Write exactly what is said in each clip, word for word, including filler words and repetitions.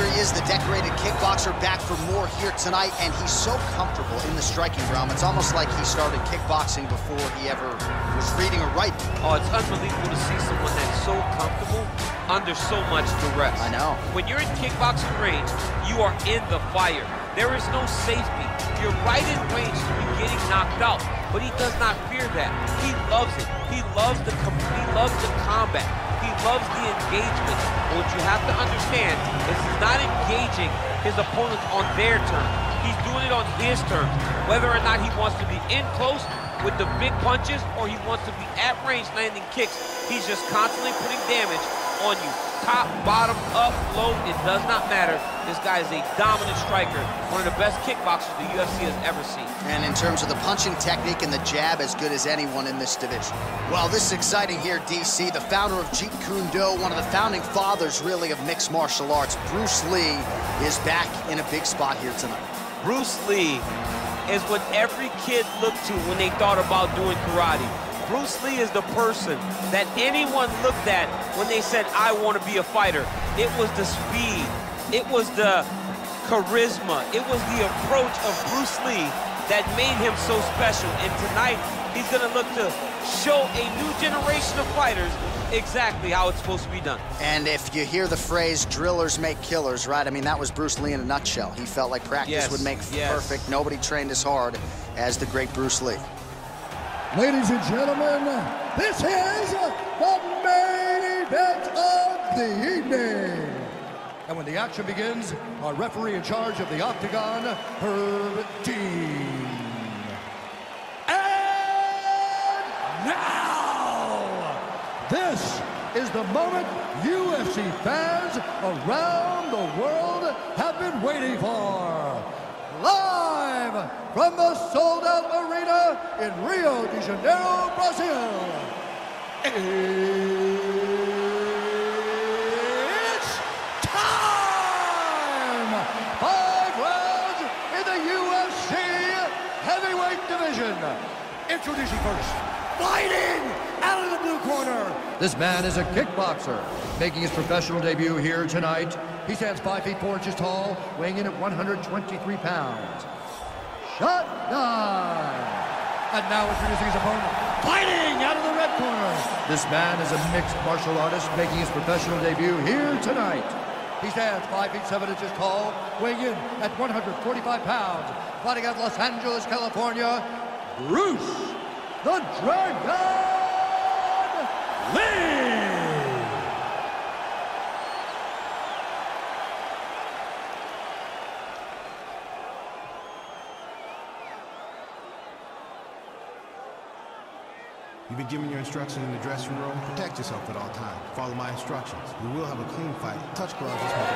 Here he is, the decorated kickboxer, back for more here tonight, and he's so comfortable in the striking realm. It's almost like he started kickboxing before he ever was reading or writing. Oh, it's unbelievable to see someone that's so comfortable under so much duress. I know. When you're in kickboxing range, you are in the fire. There is no safety. You're right in range to be getting knocked out, but he does not fear that. He loves it. He loves the he loves the combat. He loves the engagement. But what you have to understand is he's not engaging his opponents on their terms. He's doing it on his terms, whether or not he wants to be in close with the big punches or he wants to be at range landing kicks. He's just constantly putting damage on you. Top, bottom, up, low, it does not matter. This guy is a dominant striker, one of the best kickboxers the U F C has ever seen. And in terms of the punching technique and the jab, as good as anyone in this division. Well, this is exciting here, D C. The founder of Jeet Kune Do, one of the founding fathers, really, of mixed martial arts, Bruce Lee, is back in a big spot here tonight. Bruce Lee is what every kid looked to when they thought about doing karate. Bruce Lee is the person that anyone looked at when they said, I want to be a fighter. It was the speed, it was the charisma, it was the approach of Bruce Lee that made him so special. And tonight, he's gonna look to show a new generation of fighters exactly how it's supposed to be done. And if you hear the phrase, drillers make killers, right? I mean, that was Bruce Lee in a nutshell. He felt like practice yes, would make yes. perfect. Nobody trained as hard as the great Bruce Lee. Ladies and gentlemen, this is the main event of the evening. And when the action begins, our referee in charge of the Octagon, Herb Dean. And now, this is the moment U F C fans around the world have been waiting for. Live from the sold-out arena in Rio de Janeiro, Brazil, it's time! Five rounds in the U F C heavyweight division. Introducing first, fighting out of the blue corner. This man is a kickboxer, making his professional debut here tonight. He stands five feet four inches tall, weighing in at one hundred twenty-three pounds. Shut down. And now introducing his opponent, fighting out of the red corner. This man is a mixed martial artist, making his professional debut here tonight. He stands five feet seven inches tall, weighing in at one hundred forty-five pounds. Fighting out of Los Angeles, California, Bruce the Dragon Lee. You've been given your instruction in the dressing room. Protect yourself at all times. Follow my instructions. We will have a clean fight. Touch gloves is not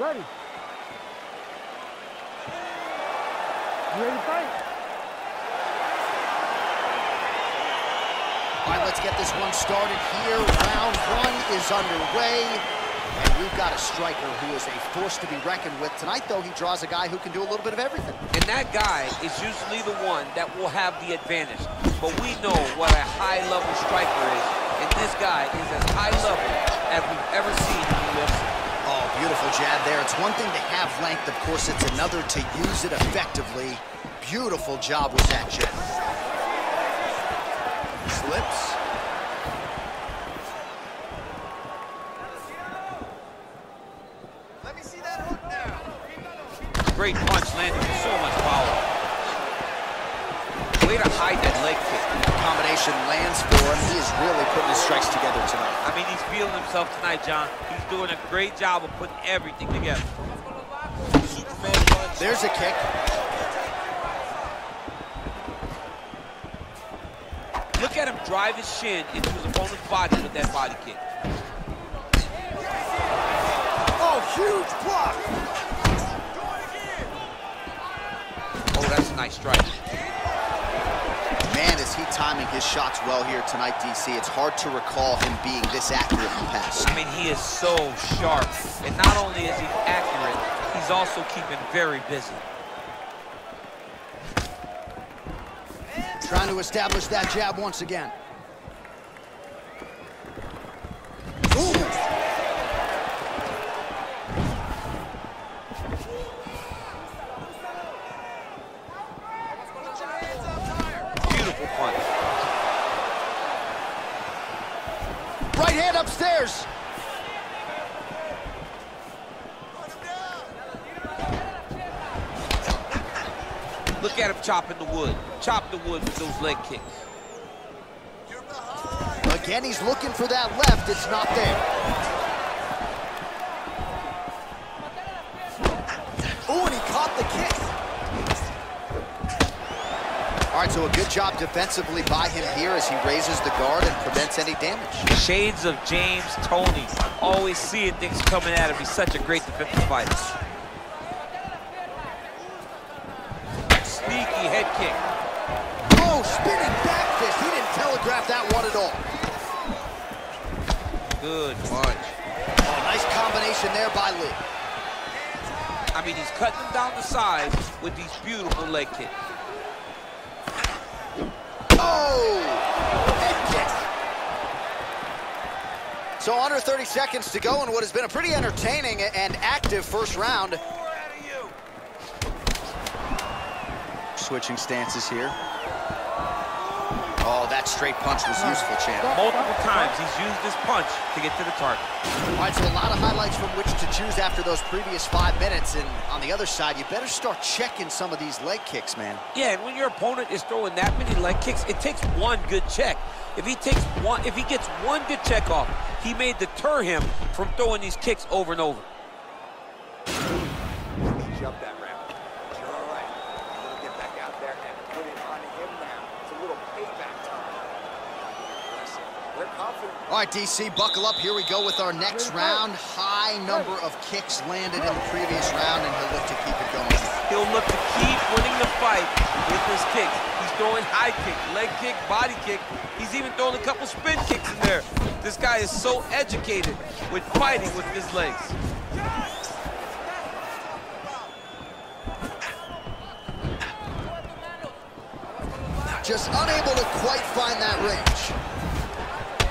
ready. You ready to fight? All right, let's get this one started here. Round one is underway. And we've got a striker who is a force to be reckoned with. Tonight, though, he draws a guy who can do a little bit of everything. And that guy is usually the one that will have the advantage. But we know what a high-level striker is, and this guy is as high-level as we've ever seen in the U F C. Oh, beautiful jab there. It's one thing to have length. Of course, it's another to use it effectively. Beautiful job with that jab. Slips. Great punch landing with so much power. Way to hide that leg kick. The combination lands for him. He is really putting his strikes together tonight. I mean, he's feeling himself tonight, John. He's doing a great job of putting everything together. Superman punch. There's a kick. Look at him drive his shin into his opponent's body with that body kick. Oh, huge block. That's a nice strike. Man, is he timing his shots well here tonight, D C. It's hard to recall him being this accurate in the past. I mean, he is so sharp. And not only is he accurate, he's also keeping very busy. Trying to establish that jab once again. Ooh. Beautiful punch. Right hand upstairs. Look at him chopping the wood. Chop the wood with those leg kicks. Again, he's looking for that left. It's not there. Oh, and he caught the kick. All right, so a good job defensively by him here as he raises the guard and prevents any damage. Shades of James Toney. Always seeing things coming at him. He's such a great defensive fighter. Sneaky head kick. Oh, spinning back fist. He didn't telegraph that one at all. Good punch. Oh, nice combination there by Lee. I mean, he's cutting him down the side with these beautiful leg kicks. Oh! Head kick. So under thirty seconds to go in what has been a pretty entertaining and active first round. Switching stances here. Oh, that straight punch was useful, champ. Multiple times he's used this punch to get to the target. All right, so a lot of highlights from which to choose after those previous five minutes. And on the other side, you better start checking some of these leg kicks, man. Yeah, and when your opponent is throwing that many leg kicks, it takes one good check. If he takes one, if he gets one good check off, he may deter him from throwing these kicks over and over. Jump that round. You're all right. You're gonna get back out there and put it on him now. It's a little payback. All right, D C, buckle up. Here we go with our next round. High number of kicks landed in the previous round, and he'll look to keep it going. He'll look to keep winning the fight with his kicks. He's throwing high kick, leg kick, body kick. He's even throwing a couple spin kicks in there. This guy is so educated with fighting with his legs. Just unable to quite find that range.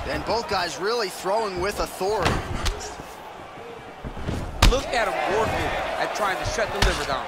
And both guys really throwing with authority. Look at him working at trying to shut the liver down.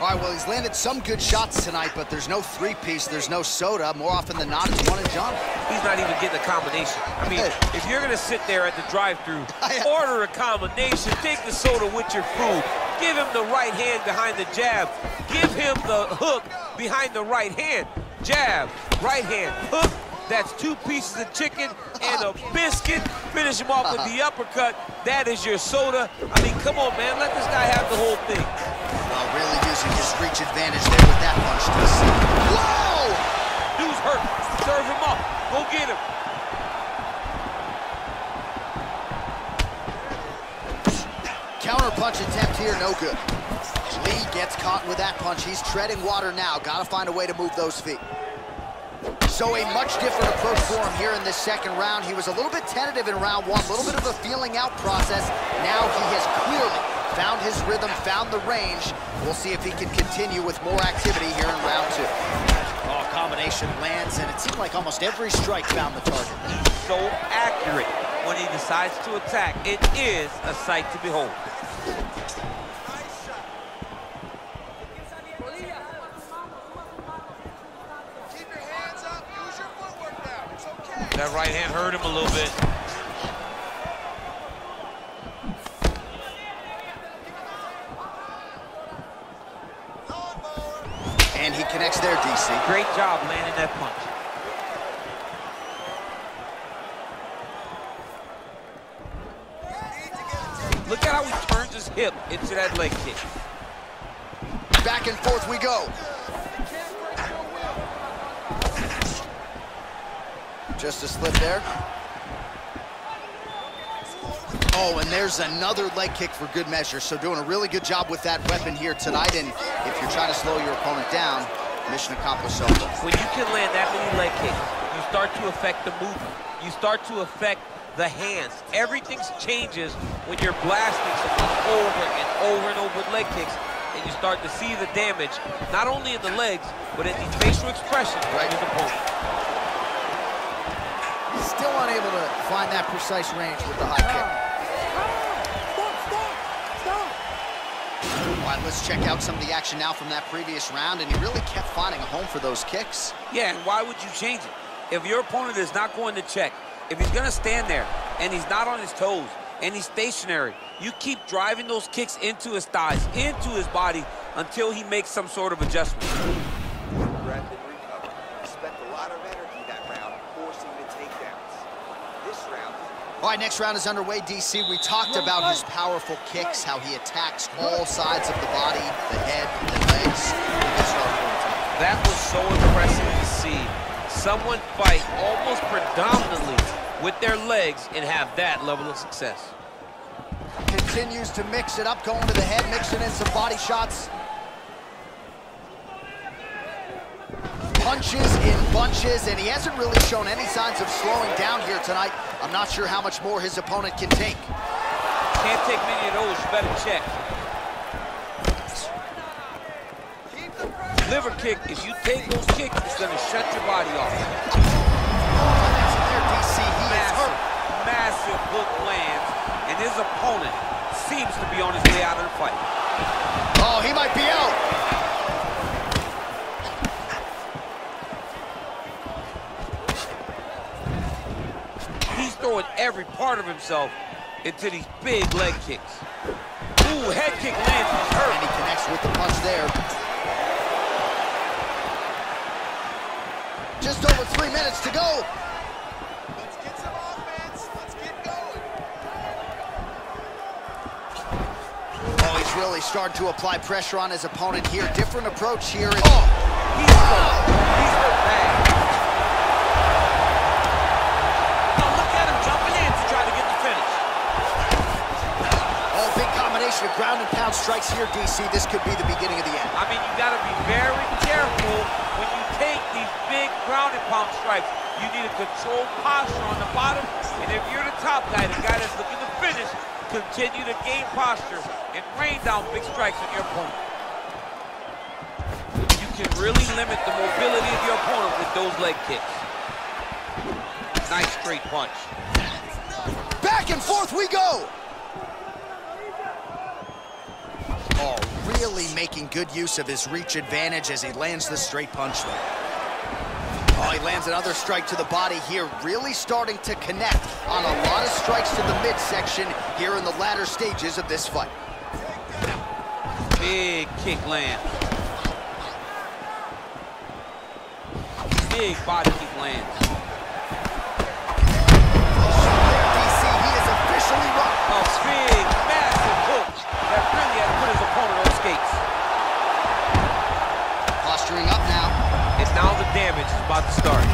All right, well, he's landed some good shots tonight, but there's no three-piece, there's no soda. More often than not, it's one and done. He's not even getting a combination. I mean, hey. If you're going to sit there at the drive-thru, order a combination, take the soda with your food, give him the right hand behind the jab, give him the hook behind the right hand. Jab, right hand, hook. That's two pieces of chicken and a biscuit. Finish him off with the uppercut. That is your soda. I mean, come on, man. Let this guy have the whole thing. Well, really using his reach advantage there with that punch. Whoa! Dude's hurt. Serve him up. Go get him. Counter punch attempt here, no good. Lee gets caught with that punch. He's treading water now. Got to find a way to move those feet. So a much different approach for him here in this second round. He was a little bit tentative in round one, a little bit of a feeling out process. Now he has clearly found his rhythm, found the range. We'll see if he can continue with more activity here in round two. Oh, combination lands, and it seemed like almost every strike found the target. So accurate when he decides to attack. It is a sight to behold. That right hand hurt him a little bit. And he connects there, D C. Great job landing that punch. Look at how he turns his hip into that leg kick. Back and forth we go. Just a slip there. Oh, and there's another leg kick for good measure. So doing a really good job with that weapon here tonight. And if you're trying to slow your opponent down, mission accomplished. So when you can land that many leg kicks, you start to affect the movement. You start to affect the hands. Everything changes when you're blasting someone over and over and over with leg kicks. and you start to see the damage, not only in the legs, but in the facial expression right of his opponent. Still unable to find that precise range with the high kick. Stop, stop, stop. All right, let's check out some of the action now from that previous round, and he really kept finding a home for those kicks. Yeah, and why would you change it? If your opponent is not going to check, if he's gonna stand there, and he's not on his toes, and he's stationary, you keep driving those kicks into his thighs, into his body, until he makes some sort of adjustment. Breath and recover. Spent a lot of energy that round, forcing the takedowns. This round... All right, next round is underway, D C. We talked about his powerful kicks, how he attacks all sides of the body, the head, the legs. That was so impressive to see. Someone fight almost predominantly with their legs and have that level of success. Continues to mix it up, going to the head, mixing in some body shots. Punches in bunches, and he hasn't really shown any signs of slowing down here tonight. I'm not sure how much more his opponent can take. Can't take many of those, you better check. Liver kick, if you take those kicks, it's gonna shut your body off. Massive hook lands, and his opponent seems to be on his way out of the fight. Oh, he might be out. He's throwing every part of himself into these big leg kicks. Ooh, head kick lands. Hurt. And he connects with the punch there. Just over three minutes to go. Really starting to apply pressure on his opponent here. Different approach here. Oh, he's good. He's good bad. Oh, look at him jumping in to try to get the finish. Oh, big combination of ground and pound strikes here, D C. This could be the beginning of the end. I mean, you got to be very careful when you take these big ground and pound strikes. You need a controlled posture on the bottom, and if you're the top guy, the guy that's looking to finish, continue to gain posture and rain down big strikes on your opponent. You can really limit the mobility of your opponent with those leg kicks. Nice straight punch. Back and forth we go! Oh, really making good use of his reach advantage as he lands the straight punch there. Oh, he lands another strike to the body here, really starting to connect on a lot of strikes to the midsection here in the latter stages of this fight. Big kick land. Big body kick land. D C, he is officially rocked. A big, massive hook that really had to put his opponent on skates. Posturing up now. And now the damage is about to start.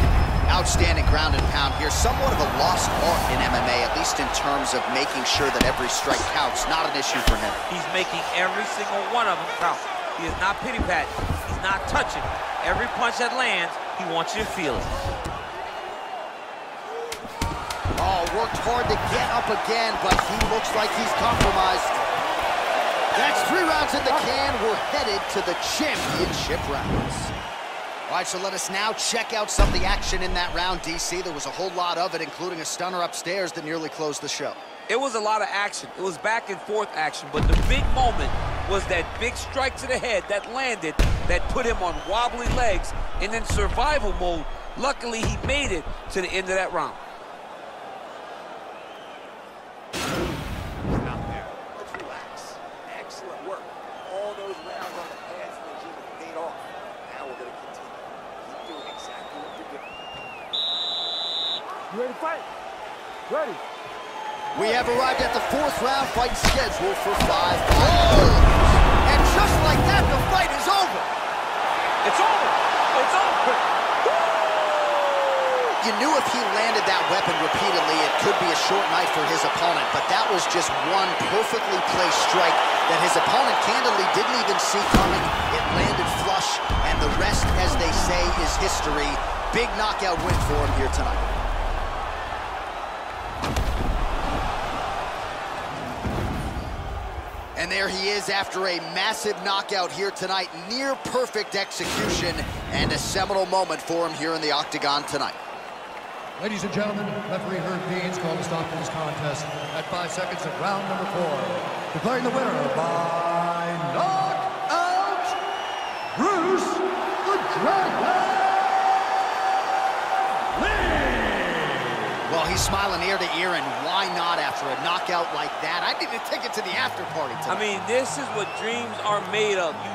Outstanding ground and pound here. Somewhat of a lost art in M M A, at least in terms of making sure that every strike counts. Not an issue for him. He's making every single one of them count. He is not pity-patting. He's not touching. Every punch that lands, he wants you to feel it. Oh, worked hard to get up again, but he looks like he's compromised. That's three rounds in the can. We're headed to the championship rounds. All right, so let us now check out some of the action in that round, D C. There was a whole lot of it, including a stunner upstairs that nearly closed the show. It was a lot of action. It was back and forth action, but the big moment was that big strike to the head that landed, that put him on wobbly legs and in survival mode. Luckily, he made it to the end of that round. Ready. We have arrived at the fourth round, fight scheduled for five. Oh! And just like that, the fight is over. It's over. It's over. Woo! You knew if he landed that weapon repeatedly, it could be a short night for his opponent, but that was just one perfectly placed strike that his opponent candidly didn't even see coming. It landed flush, and the rest, as they say, is history. Big knockout win for him here tonight. And there he is after a massive knockout here tonight. Near perfect execution and a seminal moment for him here in the Octagon tonight. Ladies and gentlemen, referee Herb Dean's called a stop to this contest at five seconds of round number four. Declaring the winner by knockout, Bruce the Dragon Lee! Well, he's smiling ear to ear, and why not after a knockout like that? I need to take it to the after party tonight. I mean, this is what dreams are made of. You